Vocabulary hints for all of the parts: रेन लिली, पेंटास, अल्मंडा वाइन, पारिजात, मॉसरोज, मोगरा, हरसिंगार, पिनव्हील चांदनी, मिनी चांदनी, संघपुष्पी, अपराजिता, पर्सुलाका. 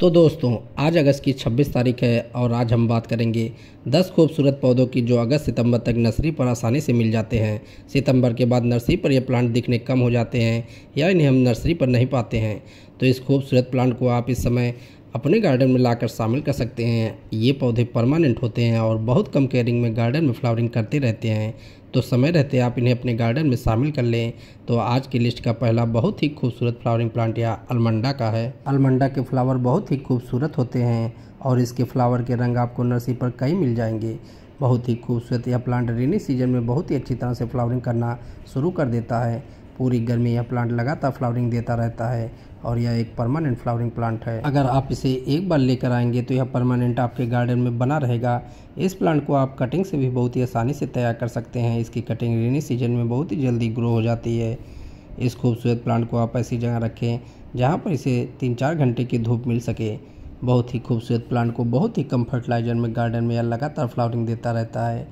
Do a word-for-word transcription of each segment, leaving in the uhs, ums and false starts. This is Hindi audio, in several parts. तो दोस्तों आज अगस्त की छब्बीस तारीख है और आज हम बात करेंगे दस खूबसूरत पौधों की जो अगस्त सितंबर तक नर्सरी पर आसानी से मिल जाते हैं। सितंबर के बाद नर्सरी पर ये प्लांट दिखने कम हो जाते हैं या इन्हें हम नर्सरी पर नहीं पाते हैं, तो इस खूबसूरत प्लांट को आप इस समय अपने गार्डन में लाकर शामिल कर सकते हैं। ये पौधे परमानेंट होते हैं और बहुत कम केयरिंग में गार्डन में फ्लावरिंग करते रहते हैं, तो समय रहते आप इन्हें अपने गार्डन में शामिल कर लें। तो आज की लिस्ट का पहला बहुत ही खूबसूरत फ्लावरिंग प्लांट या अल्मंडा का है। अल्मंडा के फ्लावर बहुत ही खूबसूरत होते हैं और इसके फ्लावर के रंग आपको नर्सरी पर कई मिल जाएंगे। बहुत ही खूबसूरत यह प्लांट रेनी सीजन में बहुत ही अच्छी तरह से फ्लावरिंग करना शुरू कर देता है। पूरी गर्मी यह प्लांट लगातार फ्लावरिंग देता रहता है और यह एक परमानेंट फ्लावरिंग प्लांट है। अगर आप इसे एक बार लेकर आएंगे तो यह परमानेंट आपके गार्डन में बना रहेगा। इस प्लांट को आप कटिंग से भी बहुत ही आसानी से तैयार कर सकते हैं। इसकी कटिंग रेनी सीजन में बहुत ही जल्दी ग्रो हो जाती है। इस खूबसूरत प्लांट को आप ऐसी जगह रखें जहाँ पर इसे तीन चार घंटे की धूप मिल सके। बहुत ही खूबसूरत प्लांट को बहुत ही कम फर्टिलाइजर में गार्डन में यह लगातार फ्लावरिंग देता रहता है।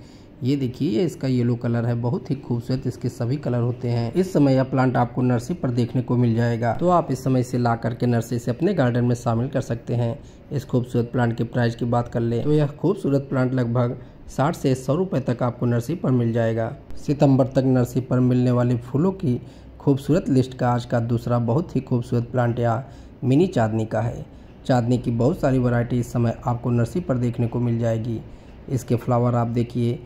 ये देखिए, ये इसका येलो कलर है, बहुत ही खूबसूरत इसके सभी कलर होते हैं। इस समय यह प्लांट आपको नर्सरी पर देखने को मिल जाएगा, तो आप इस समय इसे ला करके नर्सरी से अपने गार्डन में शामिल कर सकते हैं। इस खूबसूरत प्लांट के प्राइस की बात कर ले तो यह खूबसूरत प्लांट लगभग साठ से सौ रुपये तक आपको नर्सरी पर मिल जाएगा। सितंबर तक नर्सरी पर मिलने वाले फूलों की खूबसूरत लिस्ट का आज का दूसरा बहुत ही खूबसूरत प्लांट या मिनी चांदनी का है। चांदनी की बहुत सारी वैरायटी इस समय आपको नर्सरी पर देखने को मिल जाएगी। इसके फ्लावर आप देखिए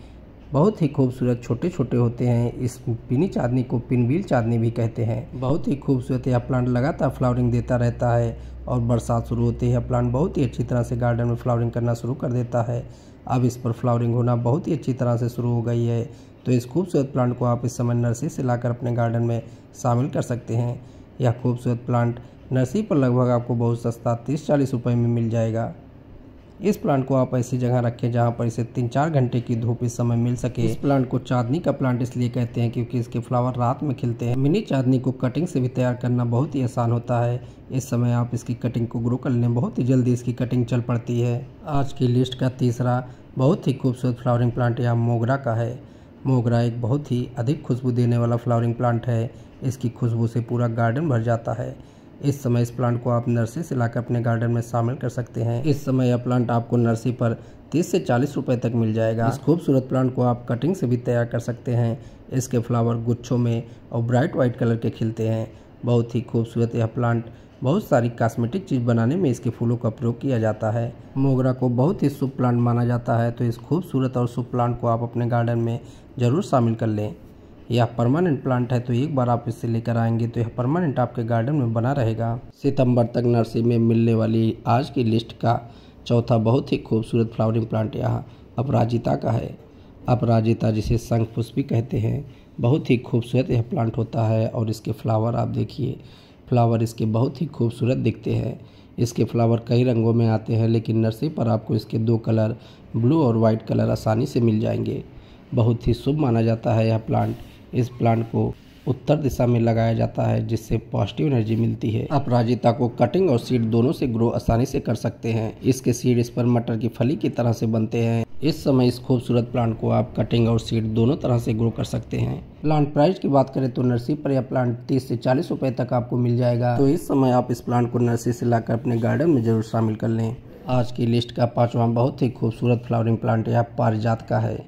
बहुत ही खूबसूरत छोटे छोटे होते हैं। इस मिनी चांदनी को पिनव्हील चांदनी भी कहते हैं। बहुत ही खूबसूरत यह प्लांट लगातार फ्लावरिंग देता रहता है और बरसात शुरू होते ही यह प्लांट बहुत ही अच्छी तरह से गार्डन में फ्लावरिंग करना शुरू कर देता है। अब इस पर फ्लावरिंग होना बहुत ही अच्छी तरह से शुरू हो गई है, तो इस खूबसूरत प्लांट को आप इस समय नर्सरी से लाकर अपने गार्डन में शामिल कर सकते हैं। यह खूबसूरत प्लांट नर्सरी पर लगभग आपको बहुत सस्ता तीस चालीस रुपये में मिल जाएगा। इस प्लांट को आप ऐसी जगह रखें जहां पर इसे तीन चार घंटे की धूप इस समय मिल सके। इस प्लांट को चांदनी का प्लांट इसलिए कहते हैं क्योंकि इसके फ्लावर रात में खिलते हैं। मिनी चांदनी को कटिंग से भी तैयार करना बहुत ही आसान होता है। इस समय आप इसकी कटिंग को ग्रो कर लें, बहुत ही जल्दी इसकी कटिंग चल पड़ती है। आज की लिस्ट का तीसरा बहुत ही खूबसूरत फ्लावरिंग प्लांट या मोगरा का है। मोगरा एक बहुत ही अधिक खुशबू देने वाला फ्लावरिंग प्लांट है। इसकी खुशबू से पूरा गार्डन भर जाता है। इस समय इस प्लांट को आप नर्सरी से लाकर अपने गार्डन में शामिल कर सकते हैं। इस समय यह प्लांट आपको नर्सरी पर तीस से चालीस रुपए तक मिल जाएगा। इस खूबसूरत प्लांट को आप कटिंग से भी तैयार कर सकते हैं। इसके फ्लावर गुच्छों में और ब्राइट वाइट कलर के खिलते हैं। बहुत ही खूबसूरत यह प्लांट बहुत सारी कॉस्मेटिक चीज़ बनाने में इसके फूलों का प्रयोग किया जाता है। मोगरा को बहुत ही शुभ प्लांट माना जाता है, तो इस खूबसूरत और शुभ प्लांट को आप अपने गार्डन में ज़रूर शामिल कर लें। यह परमानेंट प्लांट है, तो एक बार आप इसे लेकर आएंगे तो यह परमानेंट आपके गार्डन में बना रहेगा। सितंबर तक नर्सरी में मिलने वाली आज की लिस्ट का चौथा बहुत ही खूबसूरत फ्लावरिंग प्लांट यहाँ अपराजिता का है। अपराजिता जिसे संघपुष्पी कहते हैं, बहुत ही खूबसूरत यह प्लांट होता है और इसके फ्लावर आप देखिए, फ्लावर इसके बहुत ही खूबसूरत दिखते हैं। इसके फ्लावर कई रंगों में आते हैं, लेकिन नर्सरी पर आपको इसके दो कलर ब्लू और वाइट कलर आसानी से मिल जाएंगे। बहुत ही शुभ माना जाता है यह प्लांट। इस प्लांट को उत्तर दिशा में लगाया जाता है जिससे पॉजिटिव एनर्जी मिलती है। अपराजिता को कटिंग और सीड दोनों से ग्रो आसानी से कर सकते हैं। इसके सीड इस पर मटर की फली की तरह से बनते हैं। इस समय इस खूबसूरत प्लांट को आप कटिंग और सीड दोनों तरह से ग्रो कर सकते हैं। प्लांट प्राइस की बात करें तो नर्सरी पर यह प्लांट तीस से चालीस रुपए तक आपको मिल जाएगा, तो इस समय आप इस प्लांट को नर्सरी से लाकर अपने गार्डन में जरूर शामिल कर लें। आज की लिस्ट का पाँचवा बहुत ही खूबसूरत फ्लावरिंग प्लांट यह पारिजात का है।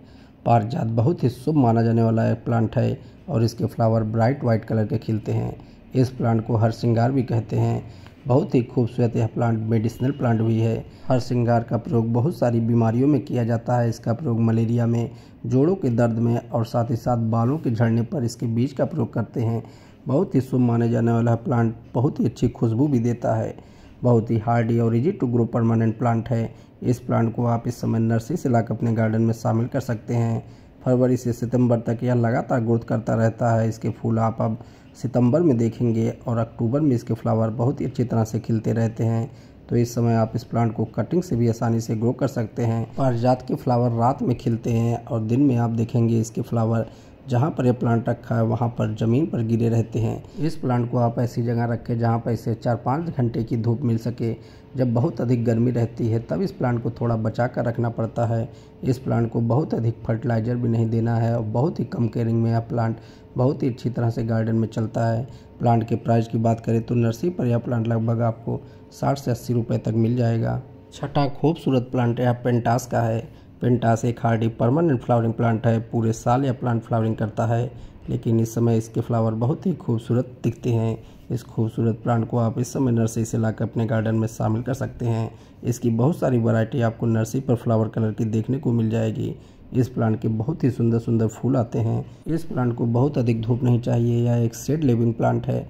पारिजात बहुत ही शुभ माना जाने वाला एक प्लांट है और इसके फ्लावर ब्राइट वाइट कलर के खिलते हैं। इस प्लांट को हरसिंगार भी कहते हैं। बहुत ही खूबसूरत यह प्लांट मेडिसिनल प्लांट भी है। हरसिंगार का प्रयोग बहुत सारी बीमारियों में किया जाता है। इसका प्रयोग मलेरिया में, जोड़ों के दर्द में और साथ ही साथ बालों के झड़ने पर इसके बीज का प्रयोग करते हैं। बहुत ही शुभ माने जाने वाला प्लांट बहुत ही अच्छी खुशबू भी देता है। बहुत ही हार्डी और easy to grow permanent plant है। इस प्लांट को आप इस समय नर्सरी से लाकर अपने गार्डन में शामिल कर सकते हैं। फरवरी से सितंबर तक यह लगातार ग्रोथ करता रहता है। इसके फूल आप अब सितंबर में देखेंगे और अक्टूबर में इसके फ्लावर बहुत ही अच्छी तरह से खिलते रहते हैं, तो इस समय आप इस प्लांट को कटिंग से भी आसानी से ग्रो कर सकते हैं। पारिजात के फ्लावर रात में खिलते हैं और दिन में आप देखेंगे इसके फ्लावर जहाँ पर यह प्लांट रखा है वहाँ पर ज़मीन पर गिरे रहते हैं। इस प्लांट को आप ऐसी जगह रखें जहाँ पर इसे चार पाँच घंटे की धूप मिल सके। जब बहुत अधिक गर्मी रहती है तब इस प्लांट को थोड़ा बचा कर रखना पड़ता है। इस प्लांट को बहुत अधिक फर्टिलाइज़र भी नहीं देना है और बहुत ही कम केयरिंग में यह प्लांट बहुत ही अच्छी तरह से गार्डन में चलता है। प्लांट के प्राइस की बात करें तो नर्सरी पर यह प्लांट लगभग आपको साठ से अस्सी रुपये तक मिल जाएगा। छठा खूबसूरत प्लांट यह पेंटास का है। पेंटास एक हार्डी परमानेंट फ्लावरिंग प्लांट है। पूरे साल यह प्लांट फ्लावरिंग करता है, लेकिन इस समय इसके फ्लावर बहुत ही खूबसूरत दिखते हैं। इस खूबसूरत प्लांट को आप इस समय नर्सरी से लाकर अपने गार्डन में शामिल कर सकते हैं। इसकी बहुत सारी वैरायटी आपको नर्सरी पर फ्लावर कलर की देखने को मिल जाएगी। इस प्लांट के बहुत ही सुंदर सुंदर फूल आते हैं। इस प्लांट को बहुत अधिक धूप नहीं चाहिए। यह एक शेड लिविंग प्लांट है।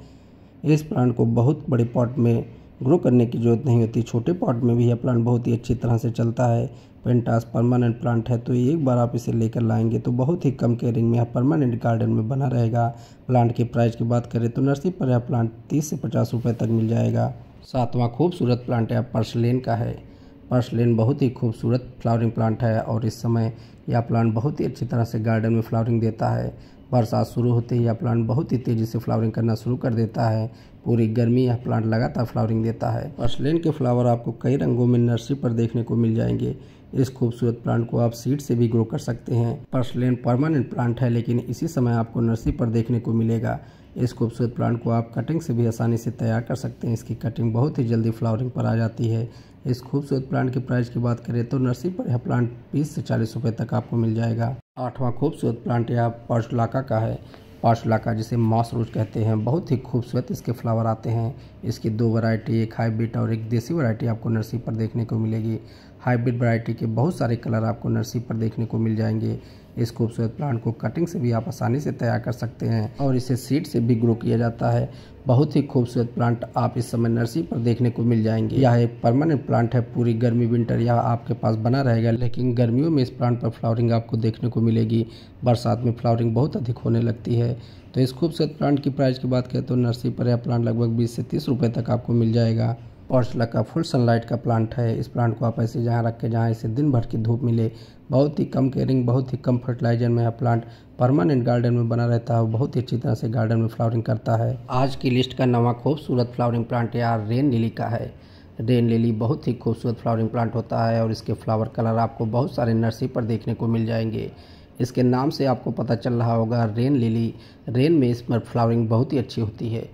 इस प्लांट को बहुत बड़े पॉट में ग्रो करने की ज़रूरत नहीं होती। छोटे पॉट में भी यह प्लांट बहुत ही अच्छी तरह से चलता है। पेंटास परमानेंट प्लांट है, तो एक बार आप इसे लेकर लाएंगे तो बहुत ही कम केयरिंग में यह परमानेंट गार्डन में बना रहेगा। प्लांट के प्राइस की बात करें तो नर्सरी पर यह प्लांट तीस से पचास रुपये तक मिल जाएगा। सातवां खूबसूरत प्लांट यह पर्सुलाका का है। पर्सुलाका बहुत ही खूबसूरत फ्लावरिंग प्लांट है और इस समय यह प्लांट बहुत ही अच्छी तरह से गार्डन में फ्लावरिंग देता है। बरसात शुरू होते ही यह प्लांट बहुत ही तेज़ी से फ्लावरिंग करना शुरू कर देता है। पूरी गर्मी यह प्लांट लगातार फ्लावरिंग देता है। पर्सुलाका के फ्लावर आपको कई रंगों में नर्सरी पर देखने को मिल जाएंगे। इस खूबसूरत प्लांट को आप सीड से भी ग्रो कर सकते हैं। पर्सुलाका परमानेंट प्लांट है, लेकिन इसी समय आपको नर्सरी पर देखने को मिलेगा। इस खूबसूरत प्लांट को आप कटिंग से भी आसानी से तैयार कर सकते हैं। इसकी कटिंग बहुत ही जल्दी फ्लावरिंग पर आ जाती है। इस खूबसूरत प्लांट के प्राइस की बात करें तो नर्सरी पर यह प्लांट बीस से चालीस रुपये तक आपको मिल जाएगा। आठवां खूबसूरत प्लांट यह पर्सुलाका का है। पर्सुलाका जिसे मॉसरोज कहते हैं, बहुत ही खूबसूरत इसके फ्लावर आते हैं। इसकी दो वैरायटी, एक हाइब्रिड और एक देसी वैरायटी आपको नर्सरी पर देखने को मिलेगी। हाइब्रिड वैरायटी के बहुत सारे कलर आपको नर्सरी पर देखने को मिल जाएंगे। इस खूबसूरत प्लांट को कटिंग से भी आप आसानी से तैयार कर सकते हैं और इसे सीड से भी ग्रो किया जाता है। बहुत ही खूबसूरत प्लांट आप इस समय नर्सरी पर देखने को मिल जाएंगे। यह एक परमानेंट प्लांट है। पूरी गर्मी विंटर यह आपके पास बना रहेगा, लेकिन गर्मियों में इस प्लांट पर फ्लावरिंग आपको देखने को मिलेगी। बरसात में फ्लावरिंग बहुत अधिक होने लगती है। तो इस खूबसूरत प्लांट की प्राइस की बात करें तो नर्सरी पर यह प्लांट लगभग बीस से तीस रुपये तक आपको मिल जाएगा। पर्सुलाका फुल सनलाइट का प्लांट है। इस प्लांट को आप ऐसे जहाँ रखें जहाँ इसे दिन भर की धूप मिले। बहुत ही कम केयरिंग, बहुत ही कम फर्टिलाइजर में यह प्लांट परमानेंट गार्डन में बना रहता है और बहुत ही अच्छी तरह से गार्डन में फ्लावरिंग करता है। आज की लिस्ट का नवा खूबसूरत फ्लावरिंग प्लांट यार रेन लिली का है। रेन लिली बहुत ही खूबसूरत फ्लावरिंग प्लांट होता है और इसके फ्लावर कलर आपको बहुत सारे नर्सरी पर देखने को मिल जाएंगे। इसके नाम से आपको पता चल रहा होगा रेन लिली। रेन में इस पर फ्लावरिंग बहुत ही अच्छी होती है।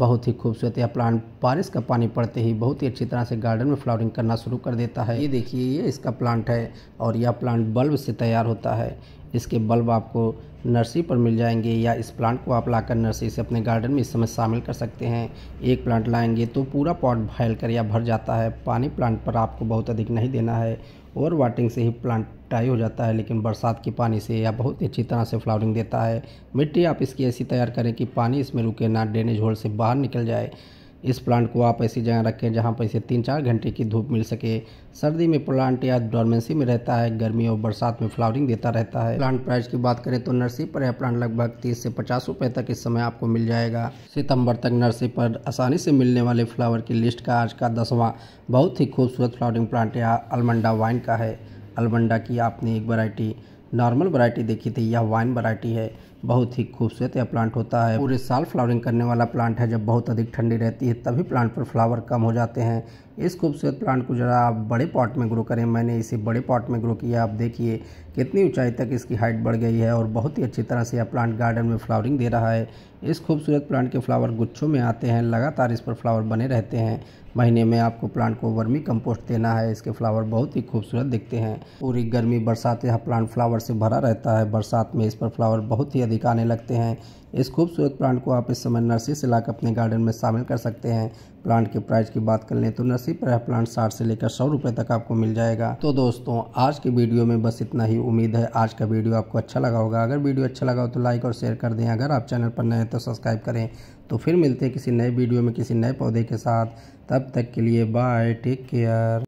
बहुत ही खूबसूरत यह प्लांट बारिश का पानी पड़ते ही बहुत ही अच्छी तरह से गार्डन में फ्लावरिंग करना शुरू कर देता है। ये देखिए, ये इसका प्लांट है और यह प्लांट बल्ब से तैयार होता है। इसके बल्ब आपको नर्सरी पर मिल जाएंगे या इस प्लांट को आप लाकर नर्सरी से अपने गार्डन में इस समय शामिल कर सकते हैं। एक प्लांट लाएंगे तो पूरा पॉट फैल कर या भर जाता है। पानी प्लांट पर आपको बहुत अधिक नहीं देना है। ओवर वाटरिंग से ही प्लांट टाई हो जाता है, लेकिन बरसात के पानी से यह बहुत ही अच्छी तरह से फ्लावरिंग देता है। मिट्टी आप इसकी ऐसी तैयार करें कि पानी इसमें रुके ना, ड्रेनेज होल से बाहर निकल जाए। इस प्लांट को आप ऐसी जगह रखें जहां पर इसे तीन चार घंटे की धूप मिल सके। सर्दी में प्लांट या डोरमेंसी में रहता है, गर्मी और बरसात में फ्लावरिंग देता रहता है। प्लांट प्राइस की बात करें तो नर्सरी पर यह प्लांट लगभग तीस से पचास रुपये तक इस समय आपको मिल जाएगा। सितंबर तक नर्सरी पर आसानी से मिलने वाले फ्लावर की लिस्ट का आज का दसवां बहुत ही खूबसूरत फ्लावरिंग प्लांट या अल्मंडा वाइन का है। अल्मंडा की आपने एक वैरायटी नॉर्मल वैरायटी देखी थी, यह वाइन वैरायटी है। बहुत ही खूबसूरत यह प्लांट होता है। पूरे साल फ्लावरिंग करने वाला प्लांट है। जब बहुत अधिक ठंडी रहती है तभी प्लांट पर फ्लावर कम हो जाते हैं। इस खूबसूरत प्लांट को जरा आप बड़े पॉट में ग्रो करें। मैंने इसे बड़े पॉट में ग्रो किया। आप देखिए कितनी ऊंचाई तक इसकी हाइट बढ़ गई है और बहुत ही अच्छी तरह से यह प्लांट गार्डन में फ्लावरिंग दे रहा है। इस खूबसूरत प्लांट के फ्लावर गुच्छों में आते हैं। लगातार इस पर फ्लावर बने रहते हैं। महीने में आपको प्लांट को वर्मी कंपोस्ट देना है। इसके फ्लावर बहुत ही खूबसूरत दिखते हैं। पूरी गर्मी बरसात यह प्लांट फ्लावर से भरा रहता है। बरसात में इस पर फ्लावर बहुत ही अधिक आने लगते हैं। इस खूबसूरत प्लांट को आप इस समय नर्सरी से लाकर अपने गार्डन में शामिल कर सकते हैं। प्लांट के प्राइस की बात कर लें तो नर्सरी पर यह प्लांट साठ से लेकर सौ रुपये तक आपको मिल जाएगा। तो दोस्तों, आज के वीडियो में बस इतना ही। उम्मीद है आज का वीडियो आपको अच्छा लगा होगा। अगर वीडियो अच्छा लगा हो तो लाइक और शेयर कर दें। अगर आप चैनल पर नए हैं तो सब्सक्राइब करें। तो फिर मिलते हैं किसी नए वीडियो में किसी नए पौधे के साथ। तब तक के लिए बाय, टेक केयर।